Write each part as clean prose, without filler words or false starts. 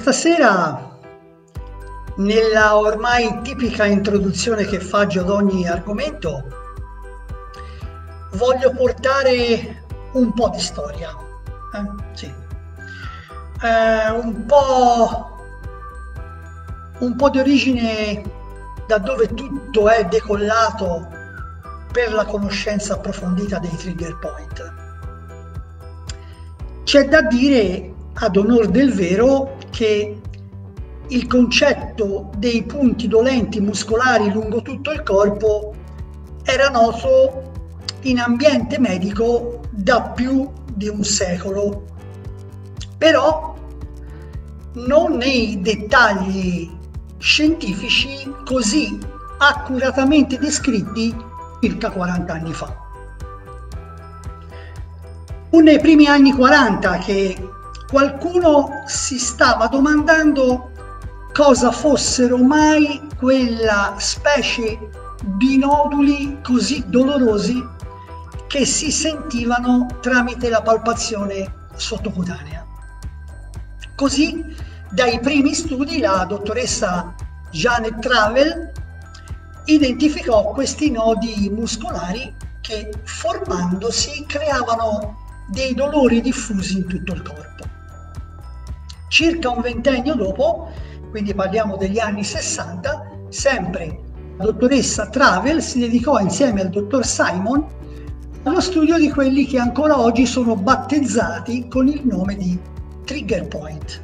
Stasera, nella ormai tipica introduzione che faccio ad ogni argomento, voglio portare un po' di storia, un po' di origine, da dove tutto è decollato per la conoscenza approfondita dei trigger point. C'è da dire, ad onor del vero, che il concetto dei punti dolenti muscolari lungo tutto il corpo era noto in ambiente medico da più di un secolo, però non nei dettagli scientifici così accuratamente descritti circa 40 anni fa. Fu nei primi anni 40 che qualcuno si stava domandando cosa fossero mai quella specie di noduli così dolorosi che si sentivano tramite la palpazione sottocutanea. Così, dai primi studi, la dottoressa Janet Travell identificò questi nodi muscolari che, formandosi, creavano dei dolori diffusi in tutto il corpo. Circa un ventennio dopo, quindi parliamo degli anni 60, sempre la dottoressa Travell si dedicò insieme al dottor Simon allo studio di quelli che ancora oggi sono battezzati con il nome di trigger point.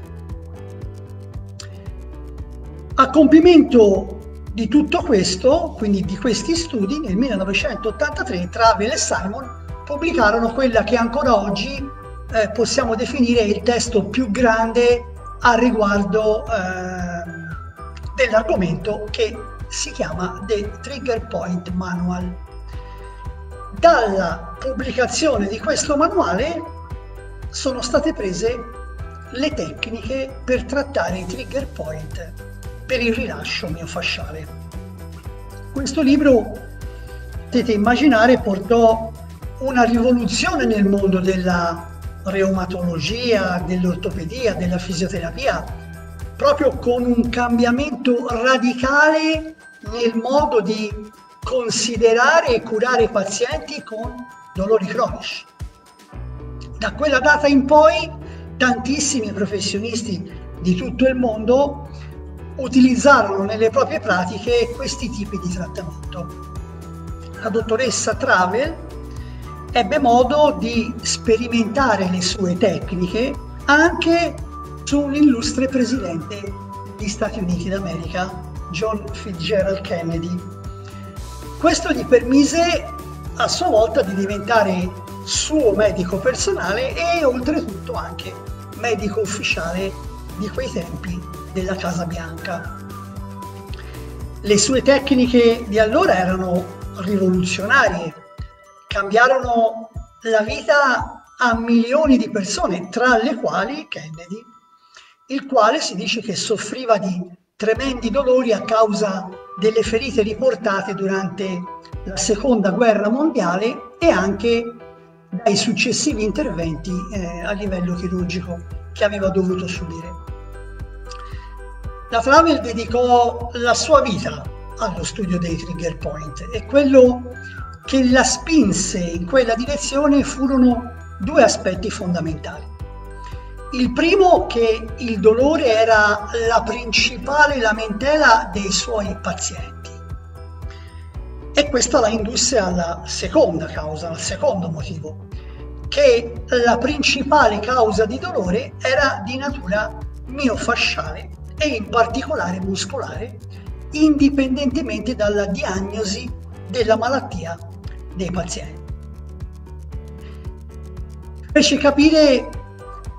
A compimento di tutto questo, quindi di questi studi, nel 1983 Travell e Simon pubblicarono quella che ancora oggi possiamo definire il testo più grande a riguardo dell'argomento, che si chiama The Trigger Point Manual. Dalla pubblicazione di questo manuale sono state prese le tecniche per trattare i trigger point per il rilascio miofasciale. Questo libro, potete immaginare, portò una rivoluzione nel mondo della reumatologia, dell'ortopedia, della fisioterapia, proprio con un cambiamento radicale nel modo di considerare e curare i pazienti con dolori cronici. Da quella data in poi tantissimi professionisti di tutto il mondo utilizzarono nelle proprie pratiche questi tipi di trattamento. La dottoressa Travell ebbe modo di sperimentare le sue tecniche anche su un illustre presidente degli Stati Uniti d'America, John Fitzgerald Kennedy. Questo gli permise a sua volta di diventare suo medico personale e oltretutto anche medico ufficiale di quei tempi della Casa Bianca. Le sue tecniche di allora erano rivoluzionarie, cambiarono la vita a milioni di persone, tra le quali Kennedy, il quale si dice che soffriva di tremendi dolori a causa delle ferite riportate durante la Seconda Guerra Mondiale e anche dai successivi interventi a livello chirurgico che aveva dovuto subire. La Travell dedicò la sua vita allo studio dei trigger point e quello che la spinse in quella direzione furono due aspetti fondamentali. Il primo, che il dolore era la principale lamentela dei suoi pazienti, e questa la indusse alla seconda causa, al secondo motivo, che la principale causa di dolore era di natura miofasciale e in particolare muscolare, indipendentemente dalla diagnosi della malattia dei pazienti. Fece capire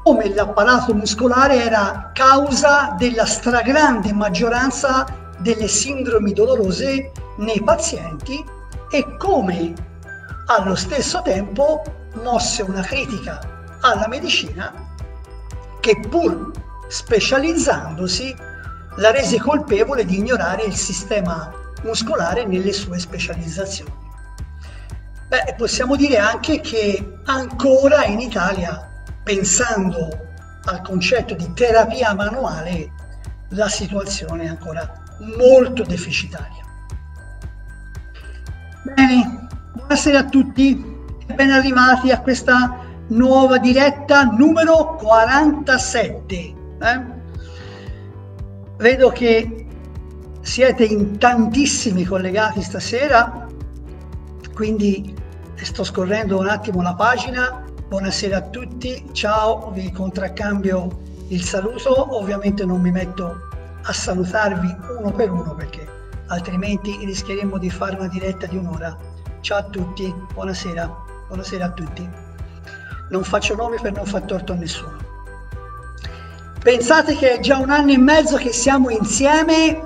come l'apparato muscolare era causa della stragrande maggioranza delle sindromi dolorose nei pazienti e come allo stesso tempo mosse una critica alla medicina che, pur specializzandosi, la rese colpevole di ignorare il sistema muscolare nelle sue specializzazioni. Beh, possiamo dire anche che ancora in Italia, pensando al concetto di terapia manuale, la situazione è ancora molto deficitaria. Bene, buonasera a tutti e ben arrivati a questa nuova diretta numero 47. Vedo che siete in tantissimi collegati stasera, quindi sto scorrendo un attimo la pagina. Buonasera a tutti, ciao, vi contraccambio il saluto. Ovviamente non mi metto a salutarvi uno per uno perché altrimenti rischieremmo di fare una diretta di un'ora. Ciao a tutti, buonasera, buonasera a tutti. Non faccio nomi per non far torto a nessuno. Pensate che è già 1 anno e mezzo che siamo insieme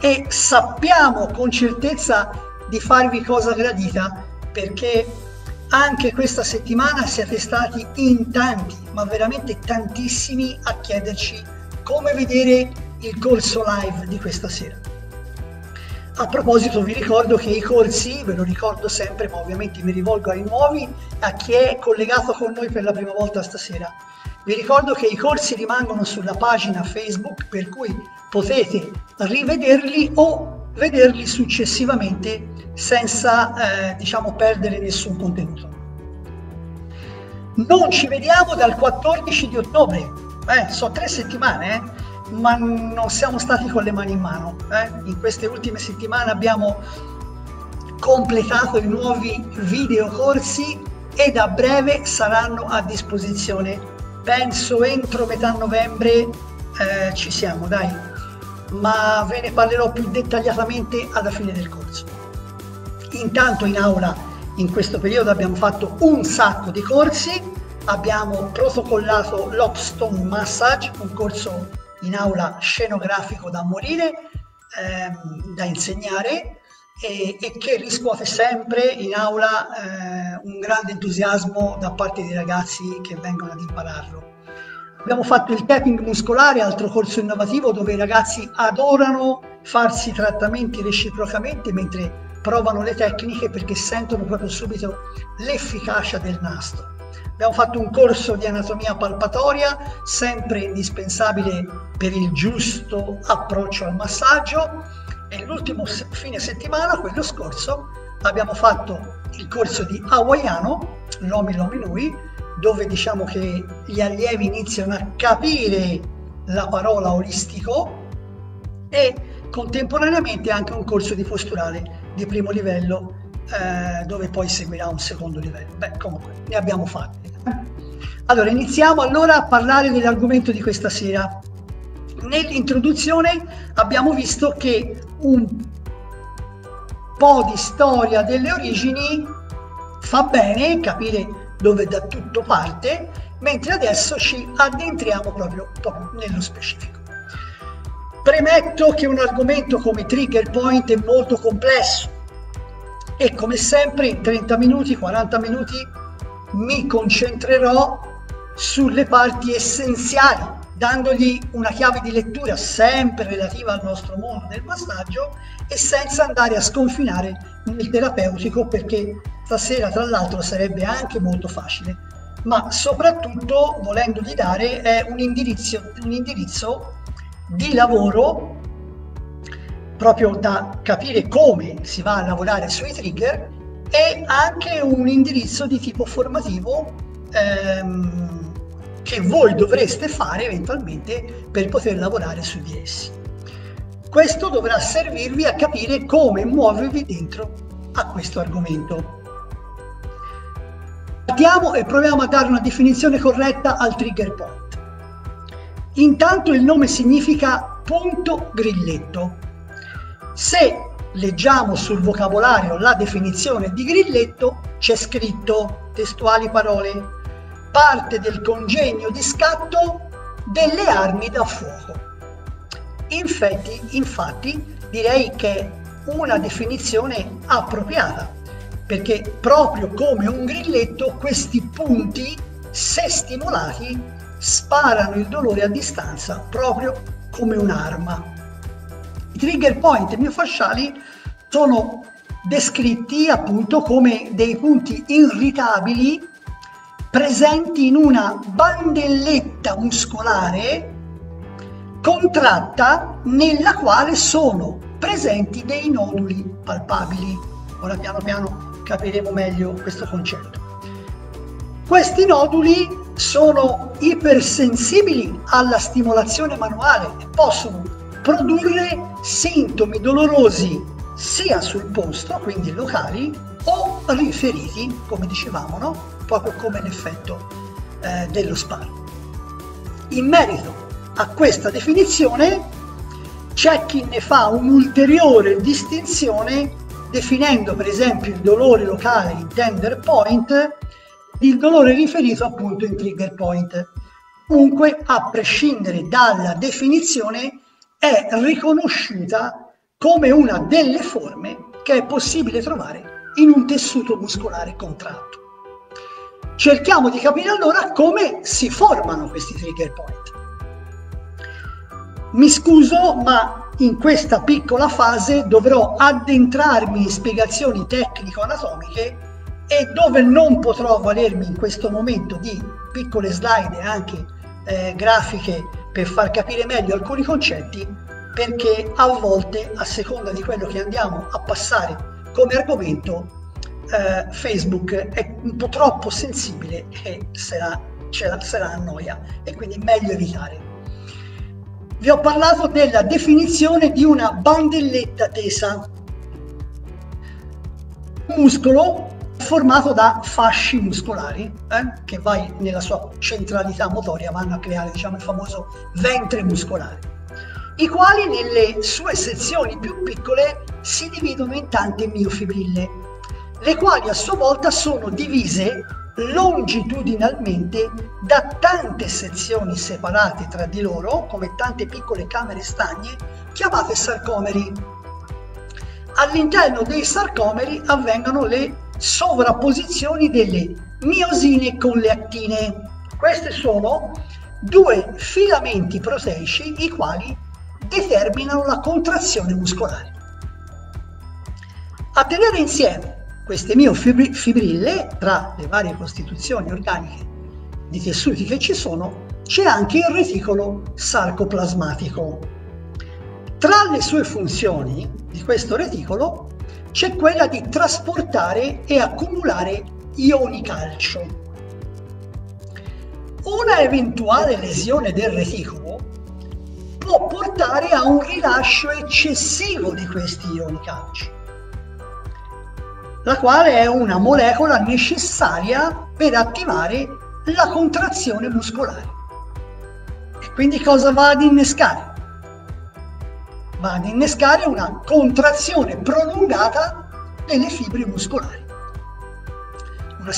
e sappiamo con certezza di farvi cosa gradita, perché anche questa settimana siete stati in tanti, ma veramente tantissimi, a chiederci come vedere il corso live di questa sera. A proposito, vi ricordo che i corsi, ve lo ricordo sempre, ma ovviamente mi rivolgo ai nuovi, a chi è collegato con noi per la prima volta stasera. Vi ricordo che i corsi rimangono sulla pagina Facebook, per cui potete rivederli o vederli successivamente senza diciamo, perdere nessun contenuto. Non ci vediamo dal 14 di ottobre, sono 3 settimane, ma non siamo stati con le mani in mano. In queste ultime settimane abbiamo completato i nuovi videocorsi ed a breve saranno a disposizione. Penso entro metà novembre ci siamo, dai, ma ve ne parlerò più dettagliatamente alla fine del corso. Intanto in aula in questo periodo abbiamo fatto un sacco di corsi, abbiamo protocollato l'Opstone Massage, un corso in aula scenografico da morire, da insegnare e che riscuote sempre in aula un grande entusiasmo da parte dei ragazzi che vengono ad impararlo. Abbiamo fatto il tapping muscolare, altro corso innovativo dove i ragazzi adorano farsi trattamenti reciprocamente mentre provano le tecniche, perché sentono proprio subito l'efficacia del nastro. Abbiamo fatto un corso di anatomia palpatoria, sempre indispensabile per il giusto approccio al massaggio, e l'ultimo fine settimana, quello scorso, abbiamo fatto il corso di hawaiano, Lomi Lomi Nui, dove diciamo che gli allievi iniziano a capire la parola olistico, e contemporaneamente anche un corso di posturale di primo livello, dove poi seguirà un secondo livello. Beh, comunque ne abbiamo fatti. Allora, iniziamo allora a parlare dell'argomento di questa sera. Nell'introduzione abbiamo visto che un po' di storia delle origini fa bene, capire dove da tutto parte, mentre adesso ci addentriamo proprio nello specifico. Premetto che un argomento come trigger point è molto complesso, e come sempre in 30 minuti, 40 minuti mi concentrerò sulle parti essenziali, dandogli una chiave di lettura sempre relativa al nostro mondo del massaggio e senza andare a sconfinare nel terapeutico, perché stasera tra l'altro sarebbe anche molto facile, ma soprattutto volendogli dare un indirizzo di lavoro, proprio da capire come si va a lavorare sui trigger, e anche un indirizzo di tipo formativo che voi dovreste fare eventualmente per poter lavorare su di essi. Questo dovrà servirvi a capire come muovervi dentro a questo argomento. Partiamo e proviamo a dare una definizione corretta al trigger point. Intanto il nome significa punto grilletto. Se leggiamo sul vocabolario la definizione di grilletto, c'è scritto, testuali parole, parte del congegno di scatto delle armi da fuoco. Infatti, direi che è una definizione appropriata, perché proprio come un grilletto questi punti, se stimolati, sparano il dolore a distanza, proprio come un'arma. I trigger point miofasciali sono descritti appunto come dei punti irritabili presenti in una bandelletta muscolare contratta nella quale sono presenti dei noduli palpabili. Ora piano piano capiremo meglio questo concetto. Questi noduli sono ipersensibili alla stimolazione manuale e possono produrre sintomi dolorosi sia sul posto, quindi locali, o riferiti, come dicevamo, no? Proprio come l'effetto dello sparo. In merito a questa definizione c'è chi ne fa un'ulteriore distinzione definendo per esempio il dolore locale in tender point, il dolore riferito appunto in trigger point. Comunque, a prescindere dalla definizione, è riconosciuta come una delle forme che è possibile trovare in un tessuto muscolare contratto. Cerchiamo di capire allora come si formano questi trigger point. Mi scuso, ma in questa piccola fase dovrò addentrarmi in spiegazioni tecnico-anatomiche e dove non potrò avvalermi in questo momento di piccole slide e anche grafiche per far capire meglio alcuni concetti, perché a volte, a seconda di quello che andiamo a passare come argomento, Facebook è un po' troppo sensibile e se la annoia, e quindi è meglio evitare. Vi ho parlato della definizione di una bandelletta tesa. Un muscolo formato da fasci muscolari che vai nella sua centralità motoria vanno a creare, diciamo, il famoso ventre muscolare, i quali nelle sue sezioni più piccole si dividono in tante miofibrille, le quali a sua volta sono divise longitudinalmente da tante sezioni separate tra di loro, come tante piccole camere stagne chiamate sarcomeri. All'interno dei sarcomeri avvengono le sovrapposizioni delle miosine con le attine. Queste sono due filamenti proteici i quali determinano la contrazione muscolare. A tenere insieme queste miofibrille, tra le varie costituzioni organiche di tessuti che ci sono, c'è anche il reticolo sarcoplasmatico. Tra le sue funzioni di questo reticolo c'è quella di trasportare e accumulare ioni calcio. Una eventuale lesione del reticolo può portare a un rilascio eccessivo di questi ioni calcio, la quale è una molecola necessaria per attivare la contrazione muscolare. E quindi cosa va ad innescare? Va ad innescare una contrazione prolungata delle fibre muscolari. Una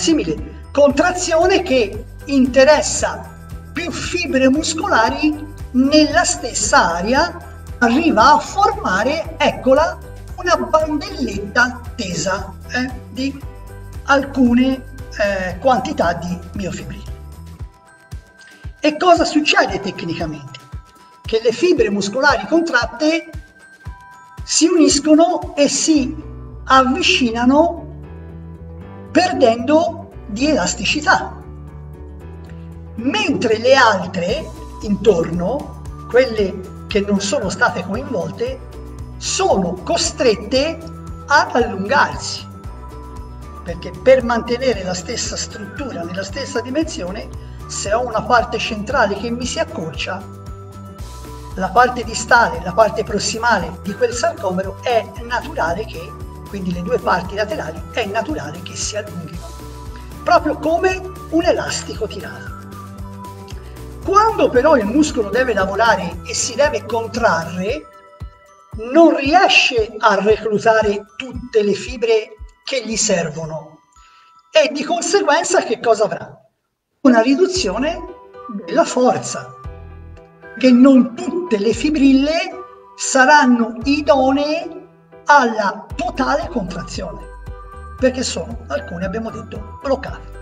simile contrazione che interessa più fibre muscolari nella stessa area, arriva a formare, eccola, una bandelletta tesa di alcune quantità di miofibrille. E cosa succede tecnicamente? Che le fibre muscolari contratte si uniscono e si avvicinano perdendo di elasticità, mentre le altre intorno, quelle che non sono state coinvolte, sono costrette ad allungarsi, perché per mantenere la stessa struttura nella stessa dimensione, se ho una parte centrale che mi si accorcia, la parte distale, la parte prossimale di quel sarcomero è naturale che, quindi le due parti laterali, è naturale che si allunghino, proprio come un elastico tirato. Quando però il muscolo deve lavorare e si deve contrarre, non riesce a reclutare tutte le fibre che gli servono e di conseguenza che cosa avrà? Una riduzione della forza, che non tutte le fibrille saranno idonee alla totale contrazione, perché sono, alcune abbiamo detto, bloccate.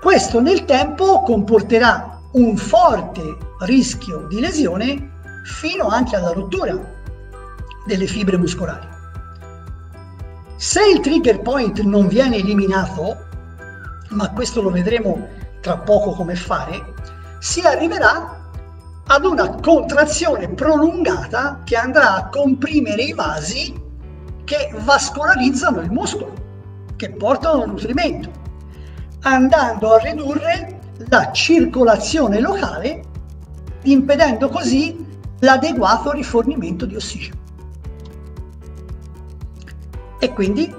Questo nel tempo comporterà un forte rischio di lesione fino anche alla rottura delle fibre muscolari. Se il trigger point non viene eliminato, ma questo lo vedremo tra poco come fare, si arriverà ad una contrazione prolungata che andrà a comprimere i vasi che vascolarizzano il muscolo, che portano nutrimento, andando a ridurre la circolazione locale, impedendo così l'adeguato rifornimento di ossigeno. E quindi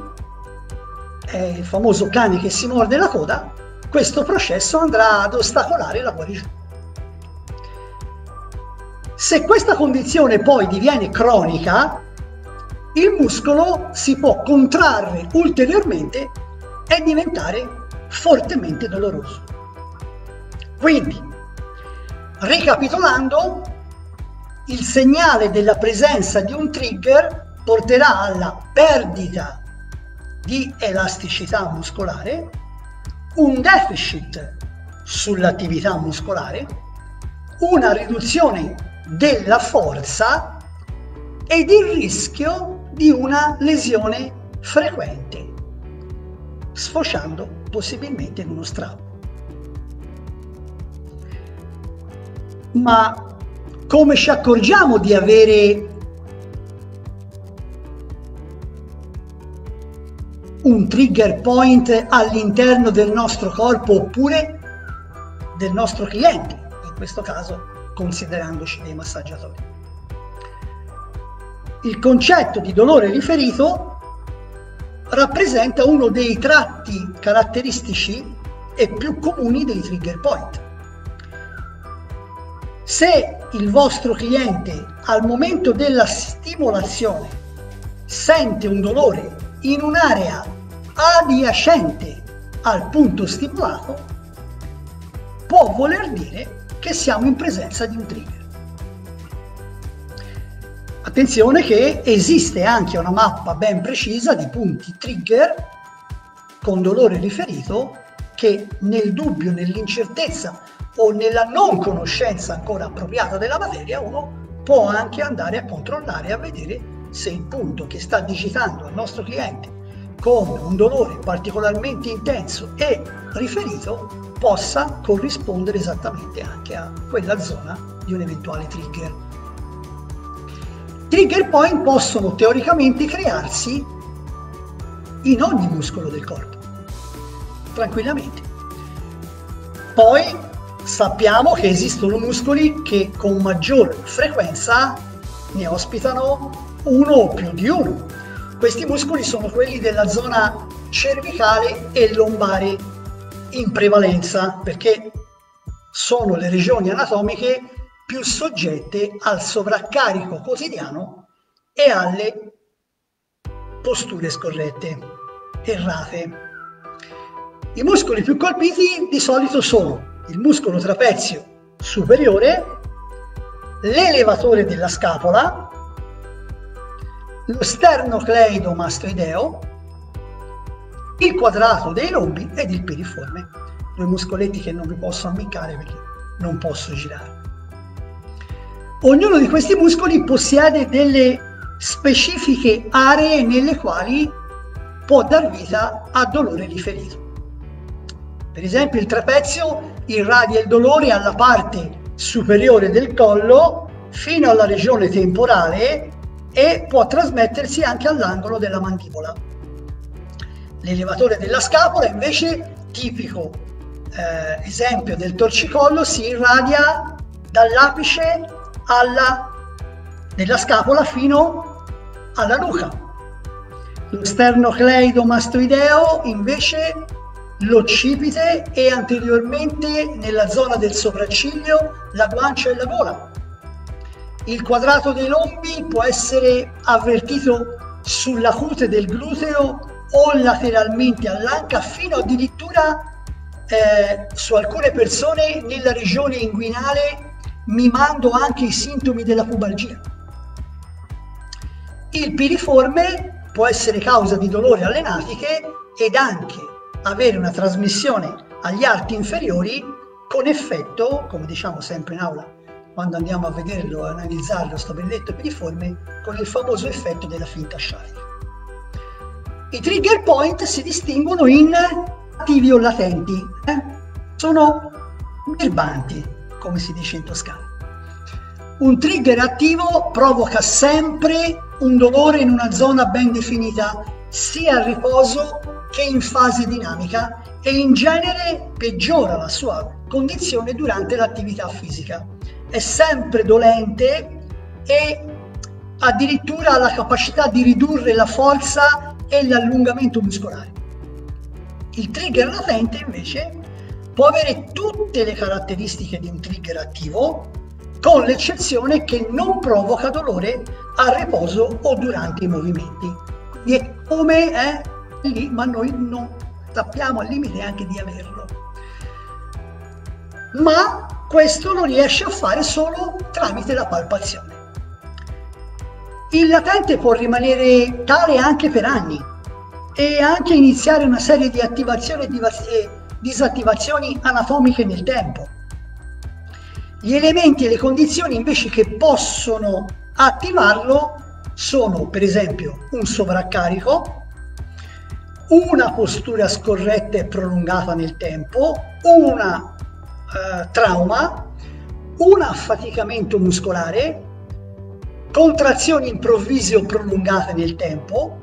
è il famoso cane che si morde la coda, questo processo andrà ad ostacolare la guarigione. Se questa condizione poi diviene cronica, il muscolo si può contrarre ulteriormente e diventare fortemente doloroso. Quindi, ricapitolando, il segnale della presenza di un trigger porterà alla perdita di elasticità muscolare, un deficit sull'attività muscolare, una riduzione della forza ed il rischio di una lesione frequente, sfociando possibilmente in uno strappo. Ma come ci accorgiamo di avere un trigger point all'interno del nostro corpo oppure del nostro cliente, in questo caso considerandoci dei massaggiatori? Il concetto di dolore riferito rappresenta uno dei tratti caratteristici e più comuni dei trigger point. Se il vostro cliente al momento della stimolazione sente un dolore in un'area adiacente al punto stimolato, può voler dire che siamo in presenza di un trigger. Attenzione che esiste anche una mappa ben precisa di punti trigger con dolore riferito che nel dubbio, nell'incertezza o nella non conoscenza ancora appropriata della materia, uno può anche andare a controllare e a vedere se il punto che sta digitando al nostro cliente con un dolore particolarmente intenso e riferito possa corrispondere esattamente anche a quella zona di un eventuale trigger. Trigger point possono teoricamente crearsi in ogni muscolo del corpo, tranquillamente. Poi sappiamo che esistono muscoli che con maggior frequenza ne ospitano uno o più di uno. Questi muscoli sono quelli della zona cervicale e lombare in prevalenza, perché sono le regioni anatomiche più soggette al sovraccarico quotidiano e alle posture scorrette, errate. I muscoli più colpiti di solito sono il muscolo trapezio superiore, l'elevatore della scapola, lo sternocleidomastoideo, il quadrato dei lombi ed il piriforme, due muscoletti che non vi posso ammiccare perché non posso girare. Ognuno di questi muscoli possiede delle specifiche aree nelle quali può dar vita a dolore riferito. Per esempio il trapezio irradia il dolore alla parte superiore del collo fino alla regione temporale e può trasmettersi anche all'angolo della mandibola. L'elevatore della scapola invece, tipico esempio del torcicollo, si irradia dall'apice della scapola fino alla nuca. Lo sternocleidomastoideo invece l'occipite e anteriormente nella zona del sopracciglio, la guancia e la gola. Il quadrato dei lombi può essere avvertito sulla cute del gluteo o lateralmente all'anca, fino addirittura su alcune persone nella regione inguinale, mimando anche i sintomi della pubalgia. Il piriforme può essere causa di dolore alle natiche ed anche avere una trasmissione agli arti inferiori con effetto, come diciamo sempre in aula, quando andiamo a vederlo, a analizzarlo, sto benedetto piriforme, con il famoso effetto della finta sciaglia. I trigger point si distinguono in attivi o latenti, sono birbanti, come si dice in toscano. Un trigger attivo provoca sempre un dolore in una zona ben definita, sia a riposo che in fase dinamica, e in genere peggiora la sua condizione durante l'attività fisica. È sempre dolente e addirittura ha la capacità di ridurre la forza e l'allungamento muscolare. Il trigger latente invece può avere tutte le caratteristiche di un trigger attivo, con l'eccezione che non provoca dolore a riposo o durante i movimenti. Quindi è come è lì, ma noi non sappiamo al limite anche di averlo. Ma questo lo riesce a fare solo tramite la palpazione. Il latente può rimanere tale anche per anni e anche iniziare una serie di attivazioni e disattivazioni anatomiche nel tempo. Gli elementi e le condizioni invece che possono attivarlo sono, per esempio, un sovraccarico, una postura scorretta e prolungata nel tempo, una trauma, un affaticamento muscolare, contrazioni improvvise o prolungate nel tempo.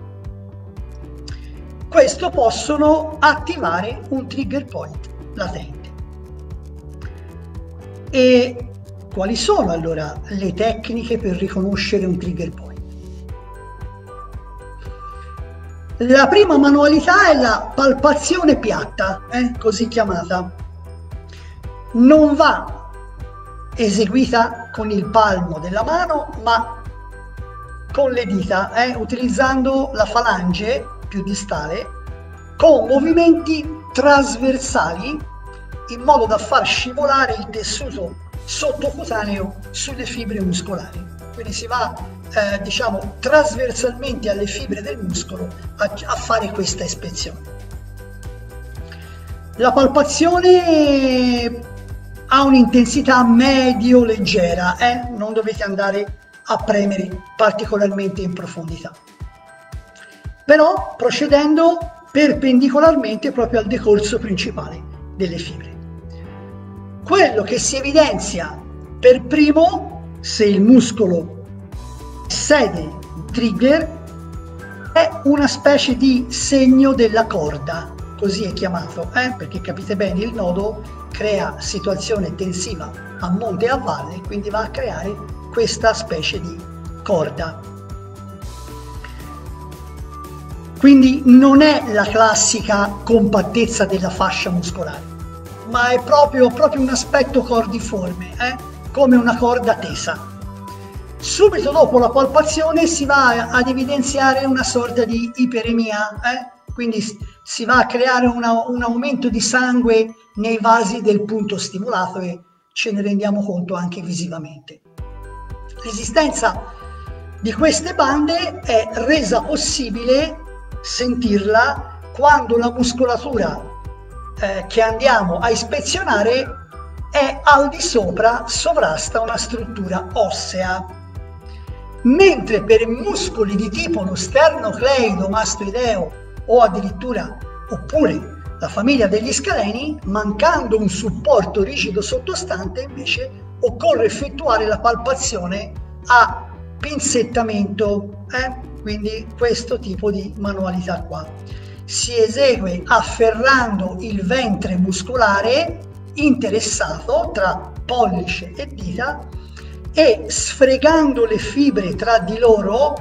Questo possono attivare un trigger point latente. E quali sono allora le tecniche per riconoscere un trigger point? La prima manualità è la palpazione piatta, così chiamata. Non va eseguita con il palmo della mano, ma con le dita, utilizzando la falange più distale, con movimenti trasversali, in modo da far scivolare il tessuto sottocutaneo sulle fibre muscolari. Quindi si va, diciamo, trasversalmente alle fibre del muscolo a fare questa ispezione. La palpazione ha un'intensità medio-leggera, non dovete andare a premere particolarmente in profondità. Però procedendo perpendicolarmente proprio al decorso principale delle fibre. Quello che si evidenzia per primo, se il muscolo sede trigger, è una specie di segno della corda, così è chiamato, perché capite bene, il nodo crea situazione tensiva a monte e a valle, quindi va a creare questa specie di corda. Quindi non è la classica compattezza della fascia muscolare, ma è proprio un aspetto cordiforme, come una corda tesa. Subito dopo la palpazione si va ad evidenziare una sorta di iperemia, quindi si va a creare un aumento di sangue nei vasi del punto stimolato e ce ne rendiamo conto anche visivamente. L'esistenza di queste bande è resa possibile sentirla quando la muscolatura che andiamo a ispezionare è al di sopra, sovrasta una struttura ossea, mentre per muscoli di tipo lo sternocleidomastoideo o addirittura oppure la famiglia degli scaleni, mancando un supporto rigido sottostante, invece occorre effettuare la palpazione a pinzettamento, quindi questo tipo di manualità qua. Si esegue afferrando il ventre muscolare interessato tra pollice e dita e sfregando le fibre tra di loro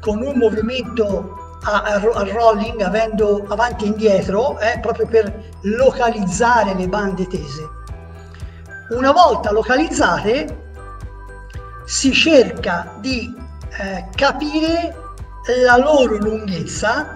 con un movimento a rolling, avendo avanti e indietro, proprio per localizzare le bande tese. Una volta localizzate si cerca di capire la loro lunghezza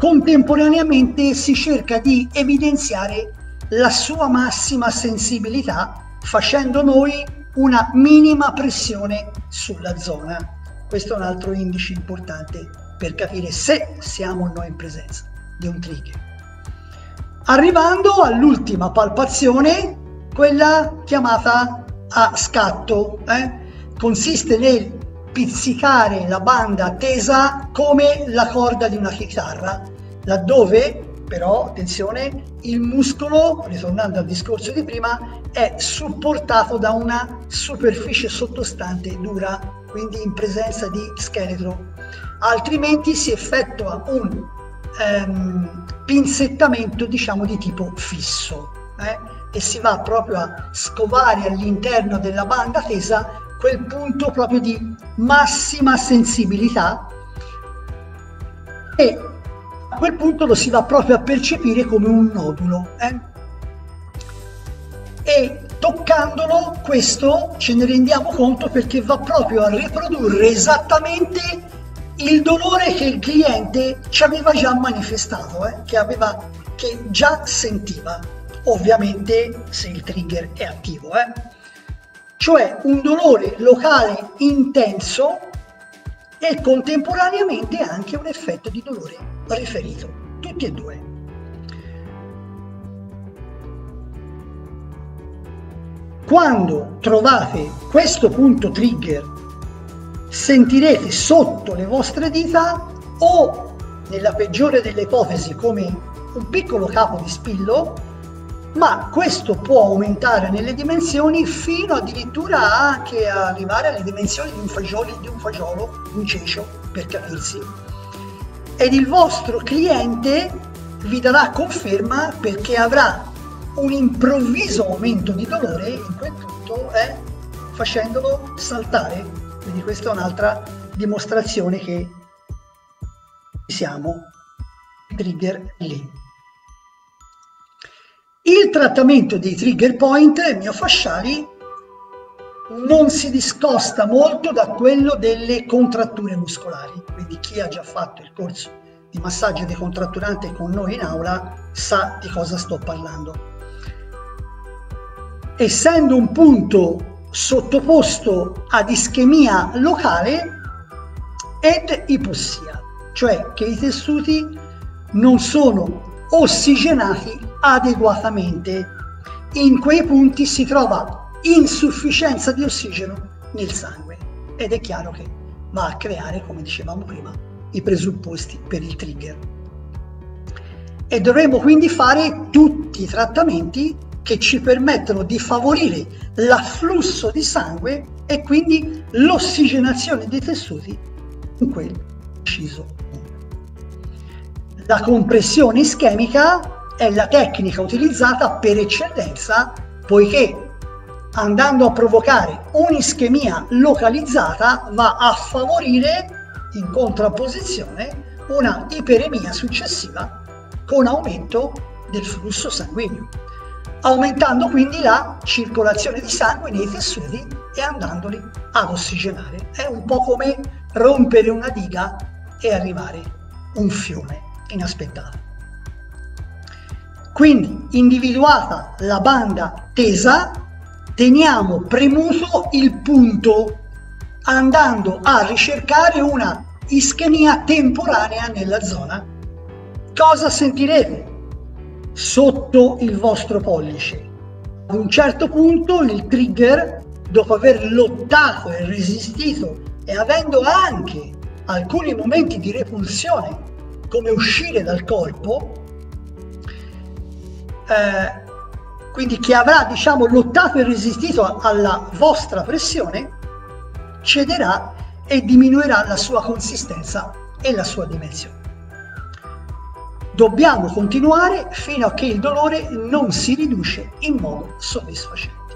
contemporaneamente si cerca di evidenziare la sua massima sensibilità facendo noi una minima pressione sulla zona. Questo è un altro indice importante per capire se siamo o no in presenza di un trigger. Arrivando all'ultima palpazione, quella chiamata a scatto, consiste nel pizzicare la banda tesa come la corda di una chitarra, laddove però, attenzione, il muscolo, ritornando al discorso di prima, è supportato da una superficie sottostante dura, quindi in presenza di scheletro, altrimenti si effettua un pinzettamento, diciamo, di tipo fisso, e si va proprio a scovare all'interno della banda tesa quel punto proprio di massima sensibilità, e a quel punto lo si va proprio a percepire come un nodulo, e toccandolo questo ce ne rendiamo conto, perché va proprio a riprodurre esattamente il dolore che il cliente ci aveva già manifestato, che già sentiva, ovviamente se il trigger è attivo, cioè un dolore locale intenso e contemporaneamente anche un effetto di dolore riferito, tutti e due. Quando trovate questo punto trigger, sentirete sotto le vostre dita, o nella peggiore delle ipotesi come un piccolo capo di spillo, ma questo può aumentare nelle dimensioni fino addirittura anche a arrivare alle dimensioni di un fagiolo, un ceccio, per capirsi. Ed il vostro cliente vi darà conferma, perché avrà un improvviso aumento di dolore in quel punto, facendolo saltare. Quindi questa è un'altra dimostrazione che siamo trigger lì. Il trattamento dei trigger point miofasciali non si discosta molto da quello delle contratture muscolari, quindi chi ha già fatto il corso di massaggio decontratturante con noi in aula sa di cosa sto parlando. Essendo un punto sottoposto ad ischemia locale ed ipossia, cioè che i tessuti non sono ossigenati adeguatamente, in quei punti si trova insufficienza di ossigeno nel sangue, ed è chiaro che va a creare, come dicevamo prima, i presupposti per il trigger, e dovremo quindi fare tutti i trattamenti che ci permettono di favorire l'afflusso di sangue e quindi l'ossigenazione dei tessuti in quel preciso punto. La compressione ischemica è la tecnica utilizzata per eccellenza, poiché andando a provocare un'ischemia localizzata va a favorire in contrapposizione una iperemia successiva con aumento del flusso sanguigno, aumentando quindi la circolazione di sangue nei tessuti e andandoli ad ossigenare. È un po' come rompere una diga e arrivare un fiume inaspettato. Quindi, individuata la banda tesa, teniamo premuto il punto, andando a ricercare una ischemia temporanea nella zona. Cosa sentirete? Sotto il vostro pollice. Ad un certo punto il trigger, dopo aver lottato e resistito e avendo anche alcuni momenti di repulsione, come uscire dal corpo, quindi chi avrà, diciamo, lottato e resistito alla vostra pressione cederà e diminuirà la sua consistenza e la sua dimensione. Dobbiamo continuare fino a che il dolore non si riduce in modo soddisfacente,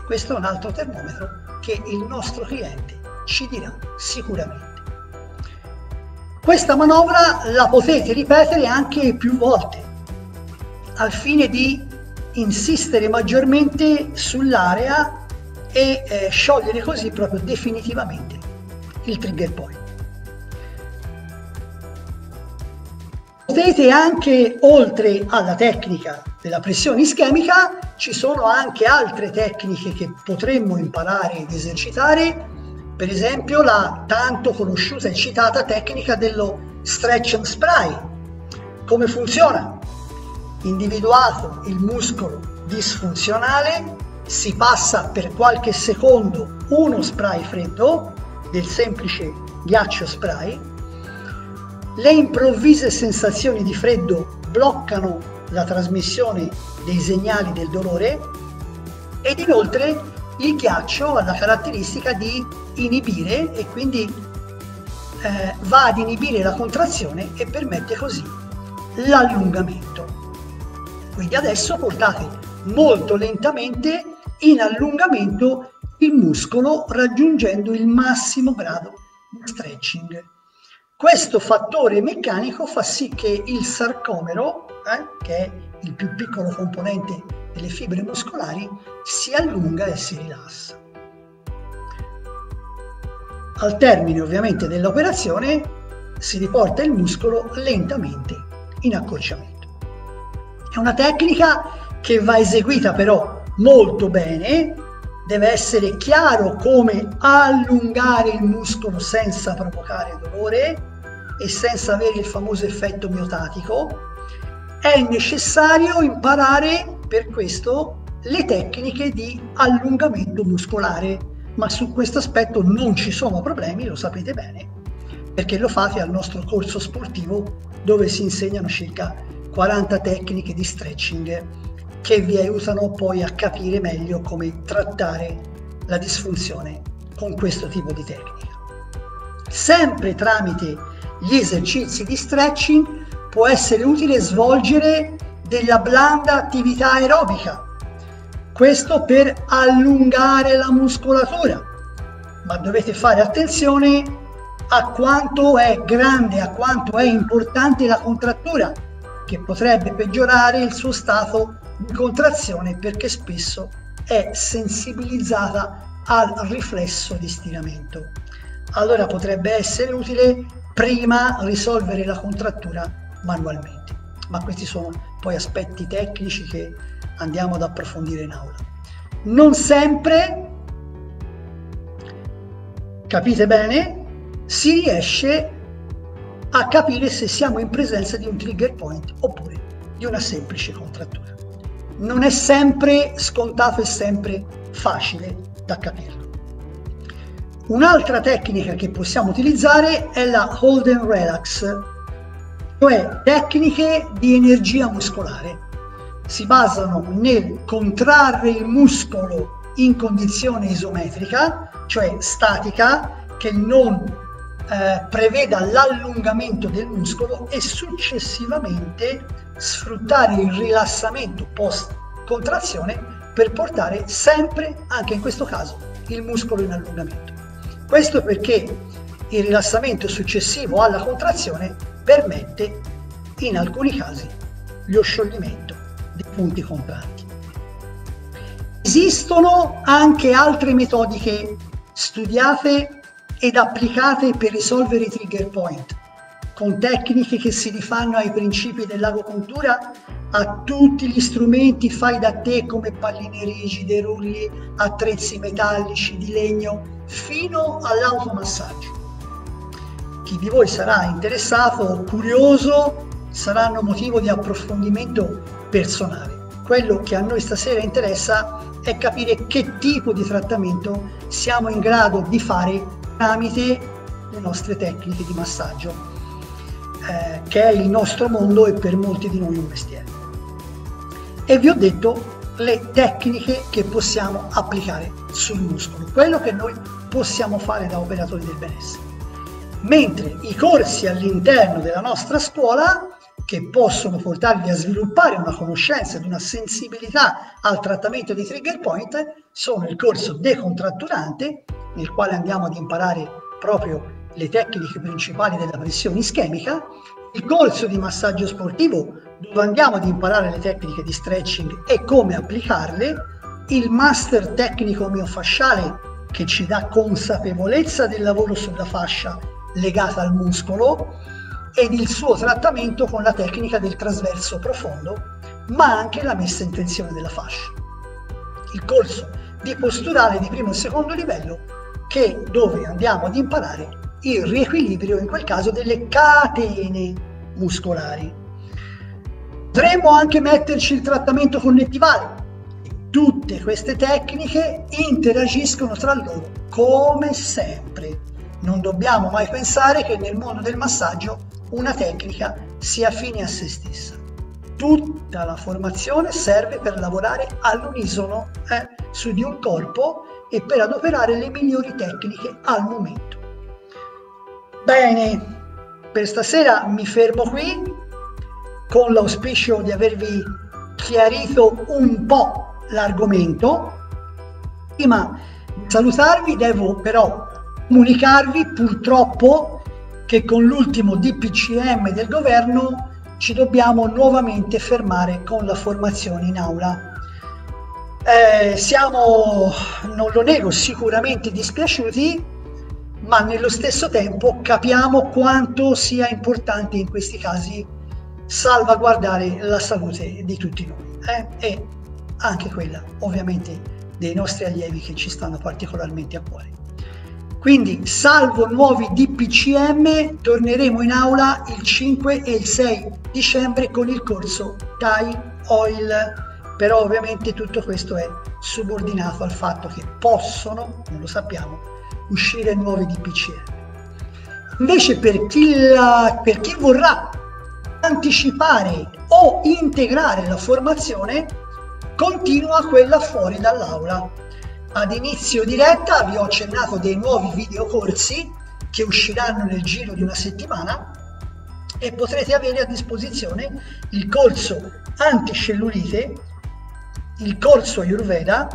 e questo è un altro termometro che il nostro cliente ci dirà sicuramente. Questa manovra la potete ripetere anche più volte, al fine di insistere maggiormente sull'area e sciogliere così proprio definitivamente il trigger point. Potete anche, oltre alla tecnica della pressione ischemica, ci sono anche altre tecniche che potremmo imparare ed esercitare, per esempio la tanto conosciuta e citata tecnica dello stretch and spray. Come funziona? Individuato il muscolo disfunzionale, si passa per qualche secondo uno spray freddo, del semplice ghiaccio spray, le improvvise sensazioni di freddo bloccano la trasmissione dei segnali del dolore ed inoltre il ghiaccio ha la caratteristica di inibire e quindi va ad inibire la contrazione e permette così l'allungamento. Quindi adesso portate molto lentamente in allungamento il muscolo raggiungendo il massimo grado di stretching. Questo fattore meccanico fa sì che il sarcomero, che è il più piccolo componente delle fibre muscolari, si allunga e si rilassa. Al termine ovviamente dell'operazione si riporta il muscolo lentamente in accorciamento. È una tecnica che va eseguita però molto bene, deve essere chiaro come allungare il muscolo senza provocare dolore e senza avere il famoso effetto miotatico. È necessario imparare per questo le tecniche di allungamento muscolare, ma su questo aspetto non ci sono problemi, lo sapete bene, perché lo fate al nostro corso sportivo dove si insegnano circa 40 tecniche di stretching che vi aiutano poi a capire meglio come trattare la disfunzione con questo tipo di tecnica. Sempre tramite gli esercizi di stretching può essere utile svolgere della blanda attività aerobica, questo per allungare la muscolatura, ma dovete fare attenzione a quanto è grande, a quanto è importante la contrattura, che potrebbe peggiorare il suo stato di contrazione perché spesso è sensibilizzata al riflesso di stiramento. Allora potrebbe essere utile prima risolvere la contrattura manualmente, ma questi sono poi aspetti tecnici che andiamo ad approfondire in aula. Non sempre, capite bene, si riesce a capire se siamo in presenza di un trigger point oppure di una semplice contrattura. Non è sempre scontato e sempre facile da capirlo. Un'altra tecnica che possiamo utilizzare è la hold and relax, cioè tecniche di energia muscolare. Si basano nel contrarre il muscolo in condizione isometrica, cioè statica, che non preveda l'allungamento del muscolo, e successivamente sfruttare il rilassamento post contrazione per portare sempre, anche in questo caso, il muscolo in allungamento. Questo perché il rilassamento successivo alla contrazione permette in alcuni casi lo scioglimento dei punti contratti. Esistono anche altre metodiche studiate ed applicate per risolvere i trigger point, con tecniche che si rifanno ai principi dell'agopuntura, a tutti gli strumenti fai da te come palline rigide, rulli, attrezzi metallici di legno, fino all'automassaggio. Chi di voi sarà interessato o curioso saranno motivo di approfondimento personale. Quello che a noi stasera interessa è capire che tipo di trattamento siamo in grado di fare tramite le nostre tecniche di massaggio, che è il nostro mondo e per molti di noi un mestiere. E vi ho detto le tecniche che possiamo applicare sul muscolo, quello che noi possiamo fare da operatori del benessere. Mentre i corsi all'interno della nostra scuola, che possono portarvi a sviluppare una conoscenza ed una sensibilità al trattamento dei trigger point, sono il corso decontratturante, nel quale andiamo ad imparare proprio le tecniche principali della pressione ischemica, il corso di massaggio sportivo, dove andiamo ad imparare le tecniche di stretching e come applicarle, il master tecnico omeofasciale, che ci dà consapevolezza del lavoro sulla fascia legata al muscolo, ed il suo trattamento con la tecnica del trasverso profondo, ma anche la messa in tensione della fascia. Il corso di posturale di primo e secondo livello, dove andiamo ad imparare il riequilibrio, in quel caso, delle catene muscolari. Potremmo anche metterci il trattamento connettivale, Tutte queste tecniche interagiscono tra loro, come sempre. Non dobbiamo mai pensare che nel mondo del massaggio una tecnica sia fine a se stessa. Tutta la formazione serve per lavorare all'unisono su di un corpo e per adoperare le migliori tecniche al momento. Bene, per stasera mi fermo qui con l'auspicio di avervi chiarito un po' l'argomento. Prima di salutarvi devo però comunicarvi purtroppo che con l'ultimo DPCM del governo ci dobbiamo nuovamente fermare con la formazione in aula. Siamo, non lo nego, sicuramente dispiaciuti, ma nello stesso tempo capiamo quanto sia importante in questi casi salvaguardare la salute di tutti noi e anche quella ovviamente dei nostri allievi che ci stanno particolarmente a cuore. Quindi, salvo nuovi DPCM, torneremo in aula il 5 e il 6 dicembre con il corso Thai Oil, però ovviamente tutto questo è subordinato al fatto che possono, non lo sappiamo, uscire nuovi DPCM. Invece per chi vorrà anticipare o integrare la formazione, continua quella fuori dall'aula. Ad inizio diretta vi ho accennato dei nuovi videocorsi che usciranno nel giro di una settimana e potrete avere a disposizione il corso anticellulite, il corso Ayurveda,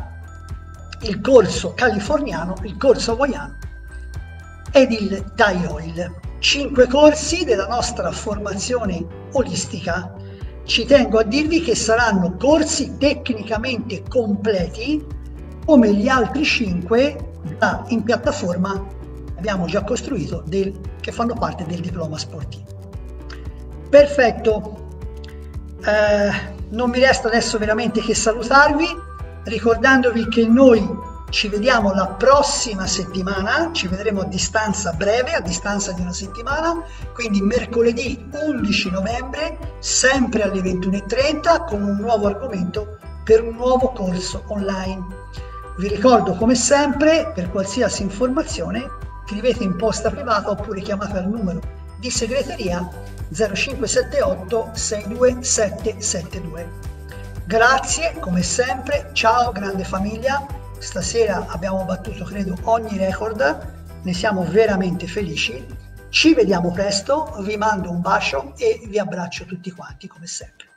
il corso californiano, il corso hawaiano ed il Thai Oil. 5 corsi della nostra formazione olistica. Ci tengo a dirvi che saranno corsi tecnicamente completi come gli altri 5 in piattaforma che abbiamo già costruito che fanno parte del diploma sportivo. Perfetto, non mi resta adesso veramente che salutarvi ricordandovi che noi ci vediamo la prossima settimana, ci vedremo a distanza breve, a distanza di una settimana, quindi mercoledì 11 novembre, sempre alle 21:30, con un nuovo argomento per un nuovo corso online. Vi ricordo come sempre, per qualsiasi informazione, scrivete in posta privata oppure chiamate al numero di segreteria 0578 62772. Grazie, come sempre, ciao grande famiglia. Stasera abbiamo battuto credo ogni record, ne siamo veramente felici, ci vediamo presto, vi mando un bacio e vi abbraccio tutti quanti come sempre.